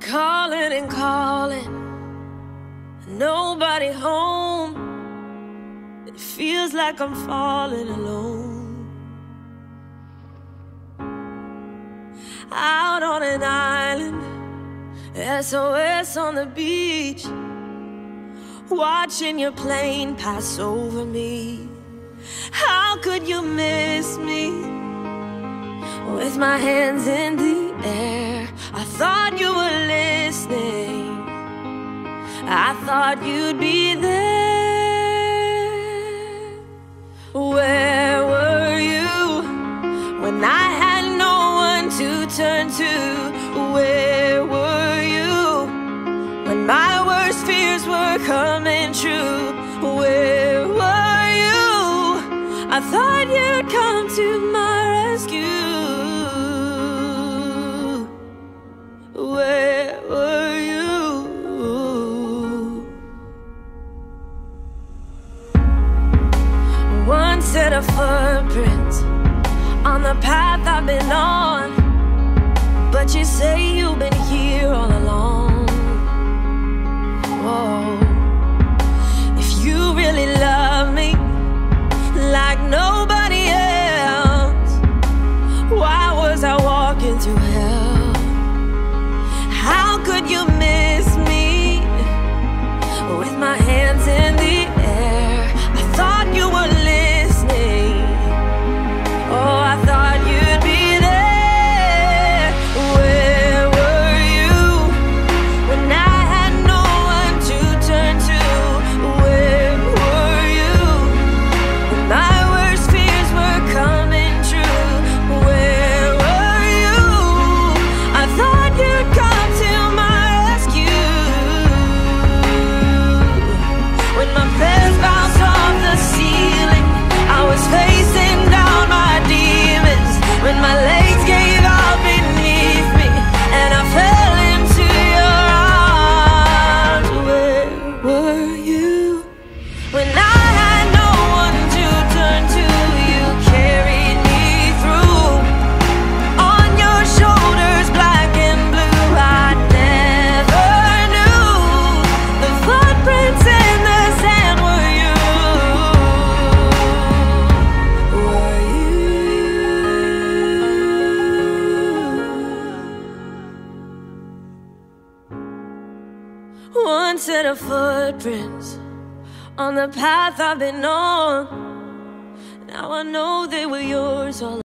Calling and calling, nobody home. It feels like I'm falling alone. Out on an island, SOS on the beach, watching your plane pass over me. How could you miss me? With my hands in the air, I thought you were listening, I thought you'd be there. Where were you when I had no one to turn to? Where were you when my worst fears were coming true? Where were you? I thought you'd come to my rescue. Where were you? One set of footprints on the path I've been on, but you say you've been here all along. Whoa. If you really love me like nobody else, why was I walking through hell? How could you miss me? With my hands in the air, I thought you were listening, oh, I thought you'd be there. Where were you when I had no one to turn to? Where were you when my worst fears were coming true? Where were you? I thought you'd come facing down my demons, when my legs gave out beneath me and I fell into your arms. Where were you when I had no one to turn to? You carried me through on your shoulders, black and blue. I never knew the footprints in the sand were one set of footprints on the path I've been on. Now I know they were yours all along.